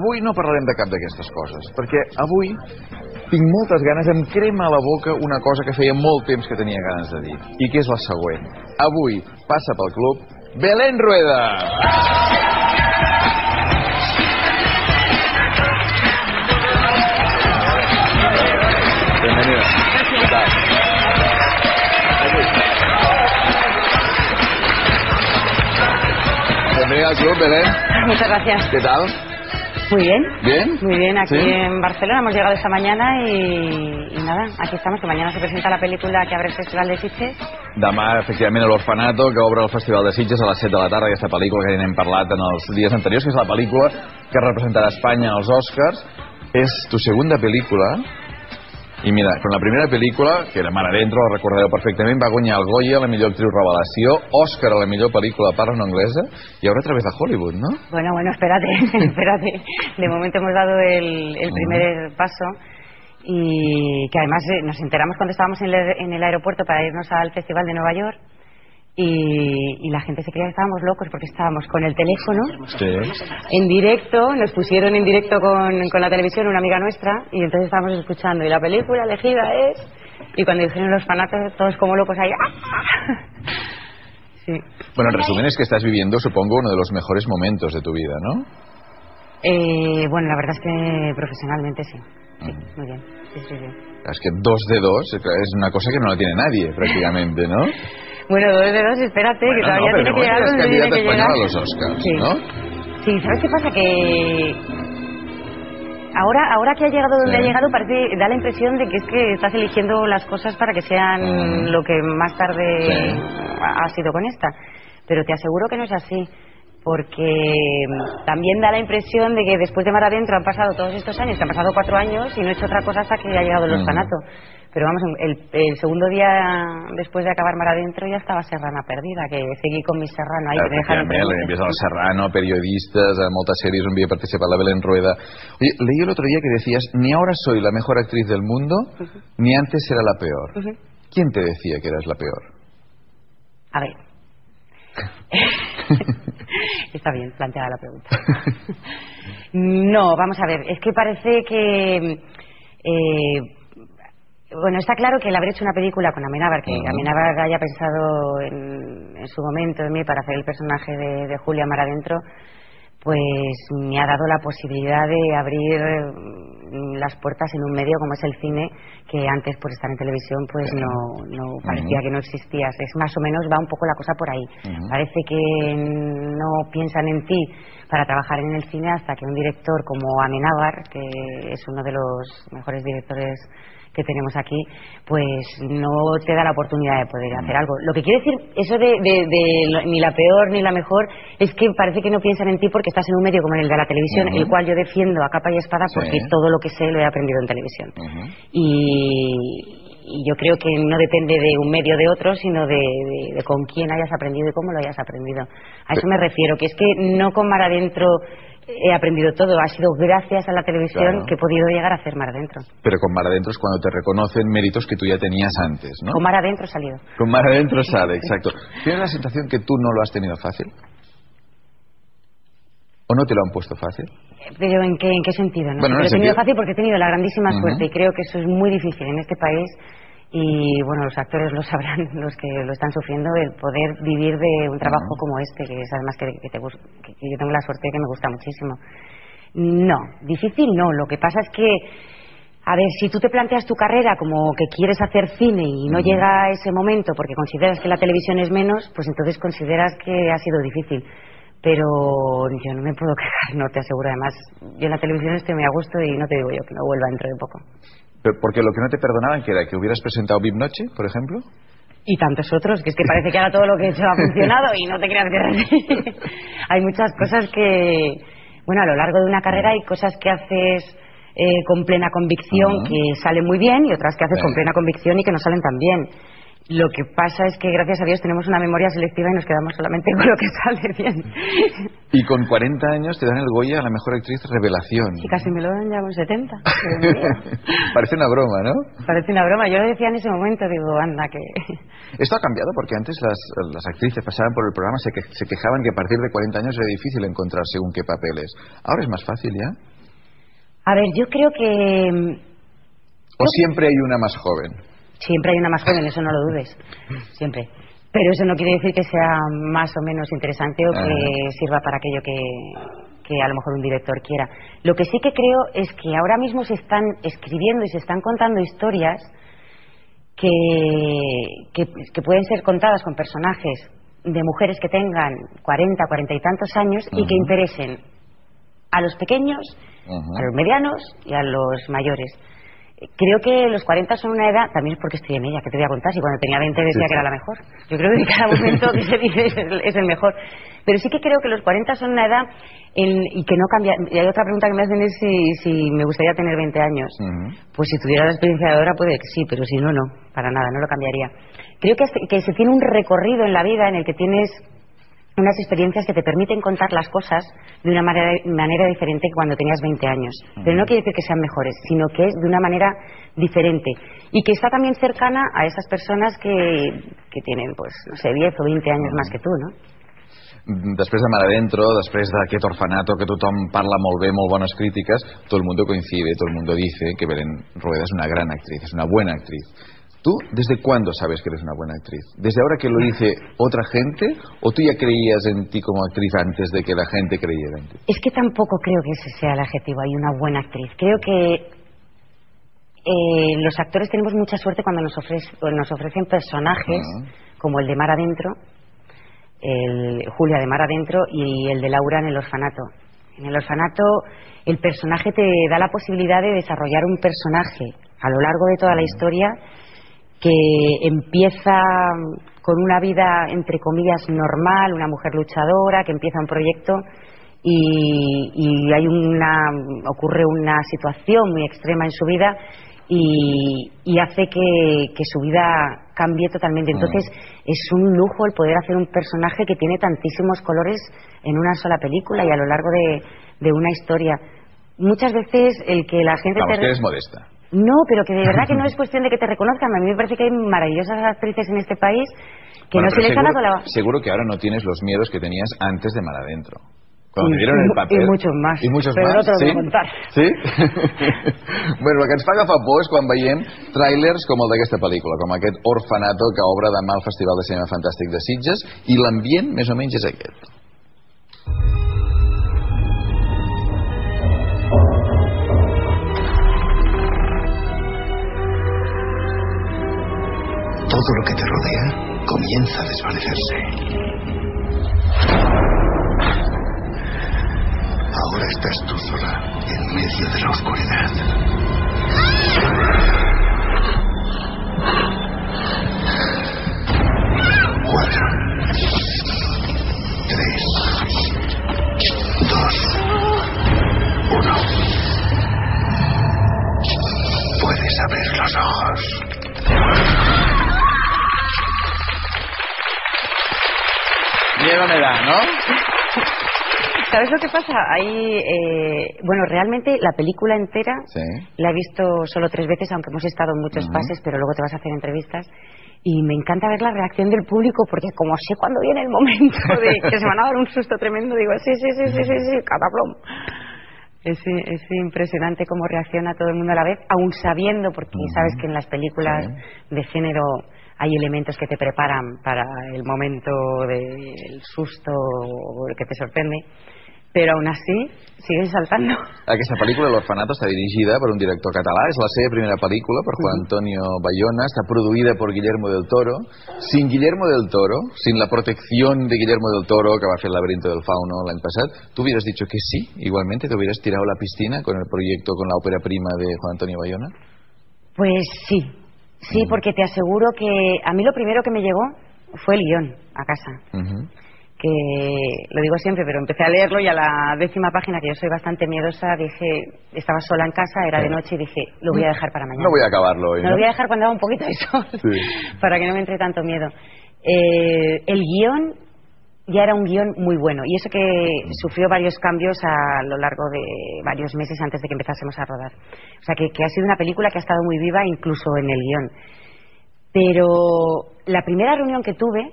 Avui no parlarem de cap d'aquestes coses, perquè avui tinc moltes ganes, em crema a la boca una cosa que feia molt temps que tenia ganes de dir, i que és la següent. Avui passa pel club Belén Rueda! Bienvenida. ¿Qué tal? Bienvenida al club, Belén. Muchas gracias. ¿Qué tal? Muy bien. ¿Bien? Muy bien, aquí en Barcelona hemos llegado esta mañana y nada, aquí estamos, que mañana se presenta la película que abre el Festival de Sitges. Demà, efectivament, El orfanato, que obre el Festival de Sitges a les 7 de la tarda, aquesta pel·lícula que n'hem parlat en els dies anteriors, que és la pel·lícula que representarà Espanya als Oscars. És tu segunda pel·lícula. I mira, con la primera pel·lícula, que era Mar adentro, la recordeu perfectament, va guanyar el Goya, la millor actriz revelació, Òscar a la millor pel·lícula de parla no inglesa, y ahora otra vez a Hollywood, ¿no? Bueno, bueno, espérate. De momento hemos dado el primer paso, y que además nos enteramos cuando estábamos en el aeropuerto para irnos al Festival de Nueva York, y la gente se creía que estábamos locos porque estábamos con el teléfono en directo, nos pusieron en directo con la televisión, una amiga nuestra, y entonces estábamos escuchando, y la película elegida es, y cuando dijeron Los fanáticos, todos como locos ahí. Sí. Bueno, en resumen es que estás viviendo, supongo, uno de los mejores momentos de tu vida, ¿no? Bueno, la verdad es que profesionalmente sí. Sí, muy bien. Sí. Es que 2 de 2 es una cosa que no la tiene nadie prácticamente, ¿no? Bueno, 2 de 2, espérate, bueno, que todavía no, tiene que llegar donde tiene que llegar. A los Oscars, sí. ¿No? Sí, ¿sabes qué pasa? Que ahora que ha llegado donde ha llegado, parece, da la impresión de que es que estás eligiendo las cosas para que sean lo que más tarde ha sido con esta. Pero te aseguro que no es así, porque también da la impresión de que después de Mar adentro han pasado todos estos años, que han pasado 4 años y no he hecho otra cosa hasta que ha llegado El orfanato. Pero vamos, el segundo día después de acabar Mar adentro ya estaba Serrana perdida, que seguí con mi Serrano ahí. Claro, que empieza el Serrano, periodistas, a moltes series on havia participat la Belén Rueda. Oye, leí el otro día que decías, ni ahora soy la mejor actriz del mundo, ni antes era la peor. ¿Quién te decía que eras la peor? A ver. Está bien planteada la pregunta. No, vamos a ver, es que parece que... bueno, está claro que el haber hecho una película con Amenábar, que Amenábar haya pensado en su momento en mí para hacer el personaje de Julia Mar adentro, pues me ha dado la posibilidad de abrir las puertas en un medio como es el cine, que antes por estar en televisión pues no parecía que no existía. Es más o menos, va un poco la cosa por ahí. Parece que no piensan en ti para trabajar en el cine hasta que un director como Amenábar, que es uno de los mejores directores que tenemos aquí, pues no te da la oportunidad de poder hacer algo. Lo que quiere decir eso de ni la peor ni la mejor es que parece que no piensan en ti porque estás en un medio como en el de la televisión, el cual yo defiendo a capa y espada porque todo lo que sé lo he aprendido en televisión. Y yo creo que no depende de un medio o de otro, sino de con quién hayas aprendido y cómo lo hayas aprendido. A eso me refiero, que es que no con Mar adentro he aprendido todo, ha sido gracias a la televisión que he podido llegar a hacer Mar adentro. Pero con Mar adentro es cuando te reconocen méritos que tú ya tenías antes, ¿no? Con Mar adentro he salido. Con Mar adentro sale, exacto. ¿Tienes la sensación que tú no lo has tenido fácil? ¿O no te lo han puesto fácil? ¿Pero en qué sentido? No, bueno, no, lo he tenido fácil porque he tenido la grandísima suerte, y creo que eso es muy difícil en este país, y bueno, los actores lo sabrán, los que lo están sufriendo, el poder vivir de un trabajo como este, que es además que yo tengo la suerte de que me gusta muchísimo. No, difícil no, lo que pasa es que, a ver, si tú te planteas tu carrera como que quieres hacer cine y no llega a ese momento porque consideras que la televisión es menos, pues entonces consideras que ha sido difícil. Pero yo no me puedo quejar, no, te aseguro. Además, yo en la televisión estoy muy a gusto y no te digo yo que no vuelva dentro de poco. ¿Pero porque lo que no te perdonaban que era que hubieras presentado VIP Noche, por ejemplo? Y tantos otros, que es que parece que ahora todo lo que he hecho ha funcionado y no te creas que es así. Hay muchas cosas que, bueno, a lo largo de una carrera hay cosas que haces con plena convicción que salen muy bien y otras que haces con plena convicción y que no salen tan bien. Lo que pasa es que, gracias a Dios, tenemos una memoria selectiva y nos quedamos solamente con lo que sale bien. Y con 40 años te dan el Goya a la mejor actriz revelación. Sí, casi me lo dan ya con 70. Parece una broma, ¿no? Parece una broma. Yo lo decía en ese momento, digo, anda, que... Esto ha cambiado porque antes las actrices pasaban por el programa, se quejaban que a partir de 40 años era difícil encontrar según qué papeles. ¿Ahora es más fácil ya? A ver, yo creo que... ¿O siempre hay una más joven? Siempre hay una más joven, eso no lo dudes, siempre. Pero eso no quiere decir que sea más o menos interesante o que sirva para aquello que a lo mejor un director quiera. Lo que sí que creo es que ahora mismo se están escribiendo y se están contando historias que pueden ser contadas con personajes de mujeres que tengan 40, 40 y tantos años y que interesen a los pequeños, a los medianos y a los mayores. Creo que los 40 son una edad, también es porque estoy en ella, que te voy a contar, si cuando tenía 20 decía que era la mejor. Yo creo que en cada momento que se dice es el mejor. Pero sí que creo que los 40 son una edad y que no cambia. Y hay otra pregunta que me hacen es si me gustaría tener 20 años. Pues si tuviera la experiencia de ahora puede que sí, pero si no, no, para nada, no lo cambiaría. Creo que se tiene un recorrido en la vida en el que tienes unas experiencias que te permiten contar las cosas de una manera diferente que cuando tenías 20 años. Pero no quiere decir que sean mejores, sino que es de una manera diferente. Y que está también cercana a esas personas que tienen, pues, no sé, 10 o 20 años más que tú, ¿no? Després de Mar Adentro, després d'aquest orfanato que tothom parla molt bé, molt bones crítiques, todo el mundo coincide, todo el mundo dice que Belén Rueda es una gran actriz, es una buena actriz. ¿Tú desde cuándo sabes que eres una buena actriz? ¿Desde ahora que lo dice otra gente? ¿O tú ya creías en ti como actriz antes de que la gente creyera en ti? Es que tampoco creo que ese sea el adjetivo, hay una buena actriz. Creo que los actores tenemos mucha suerte cuando nos ofrecen personajes como el de Mar Adentro, el Julia de Mar Adentro y el de Laura en El orfanato. En El orfanato el personaje te da la posibilidad de desarrollar un personaje a lo largo de toda la historia que empieza con una vida, entre comillas, normal, una mujer luchadora, que empieza un proyecto y hay ocurre una situación muy extrema en su vida y hace que su vida cambie totalmente. Entonces, es un lujo el poder hacer un personaje que tiene tantísimos colores en una sola película y a lo largo de una historia. Muchas veces el que la gente... Vamos, que eres modesta. No, pero que de verdad que no es cuestión de que te reconozcan. A mí me parece que hay maravillosas actrices en este país que no se les ha dado la... Seguro que ahora no tienes los miedos que tenías antes de Mar Adentro. Cuando te dieron el papel... Y muchos más. I muchos pero más, no te lo voy a contar. Sí? Bueno, el que ens fa agafar por és quan veiem tràilers com el d'aquesta pel·lícula, com aquest orfanato que obre demà al Festival de Cinema Fantàstic de Sitges, i l'ambient més o menys és aquest. Todo lo que te rodea comienza a desvanecerse. Ahora estás tú sola en medio de la oscuridad. Cuatro, tres, dos, uno. Puedes abrir los ojos. Miedo me da, ¿no? ¿Sabes lo que pasa? Ahí, bueno, realmente la película entera la he visto solo 3 veces, aunque hemos estado en muchos pases, pero luego te vas a hacer entrevistas. Y me encanta ver la reacción del público, porque como sé cuándo viene el momento de que se van a dar un susto tremendo, digo, sí, cataplom. Es impresionante cómo reacciona todo el mundo a la vez, aún sabiendo, porque sabes que en las películas de género... hay elementos que te preparan para el momento del susto o el que te sorprende, pero aún así sigues saltando. Aquesta pel·lícula, El orfanato, està dirigida per un director català, és la seva primera pel·lícula, per Juan Antonio Bayona, està produïda per Guillermo del Toro. Sin Guillermo del Toro, sin la protección de Guillermo del Toro, que va fer El laberinto del fauno l'any passat, tú hubieras dicho que sí, igualmente, te hubieras tirado la piscina con el proyecto, con la ópera prima de Juan Antonio Bayona. Pues sí. Sí, porque te aseguro que a mí lo primero que me llegó fue el guión a casa. lo digo siempre, pero empecé a leerlo y a la 10ª página, que yo soy bastante miedosa, dije, estaba sola en casa, era de noche, y dije, lo voy a dejar para mañana. No voy a acabarlo hoy, ¿no? Lo voy a dejar cuando haga un poquito de sol, sí, para que no me entre tanto miedo. El guión ya era un guión muy bueno, y eso que sufrió varios cambios a lo largo de varios meses antes de que empezásemos a rodar. O sea, que ha sido una película que ha estado muy viva incluso en el guión. Pero la primera reunión que tuve,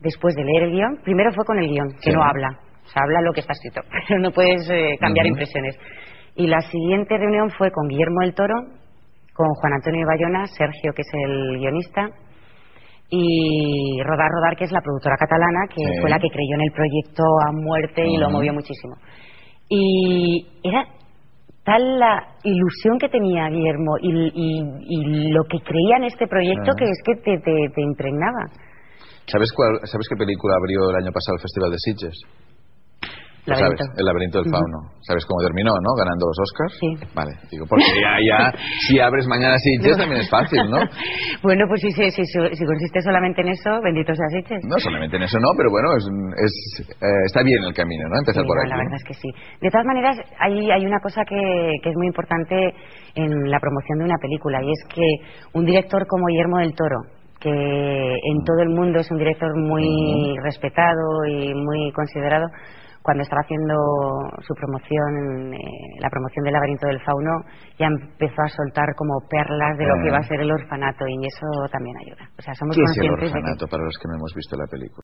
después de leer el guión, primero fue con el guión, que no habla. O sea, habla lo que está escrito, pero no puedes cambiar impresiones. Y la siguiente reunión fue con Guillermo del Toro, con Juan Antonio Bayona, Sergio, que es el guionista, y Rodar, que es la productora catalana, que fue la que creyó en el proyecto a muerte y lo movió muchísimo. Y era tal la ilusión que tenía Guillermo y lo que creía en este proyecto, que es que te impregnaba. ¿Sabes qué película abrió el año pasado el Festival de Sitges? Laberinto. ¿Sabes? El laberinto del fauno. ¿Sabes cómo terminó, no? Ganando los Oscars. Sí. Vale, digo, porque ya si abres mañana Sitges también es fácil, ¿no? Bueno, pues si consiste solamente en eso, bendito sea Sitges. No, solamente en eso no, pero bueno, está bien el camino, ¿no? Empezar por ahí. La verdad es que sí. De todas maneras, hay una cosa que es muy importante en la promoción de una película, y es que un director como Guillermo del Toro, que en todo el mundo es un director muy respetado y muy considerado, cuando estaba haciendo su promoción, la promoción del Laberinto del Fauno, ya empezó a soltar como perlas de lo que iba a ser El Orfanato, y eso también ayuda. O sea, somos conscientes. ¿Qué es El Orfanato para los que no hemos visto la película?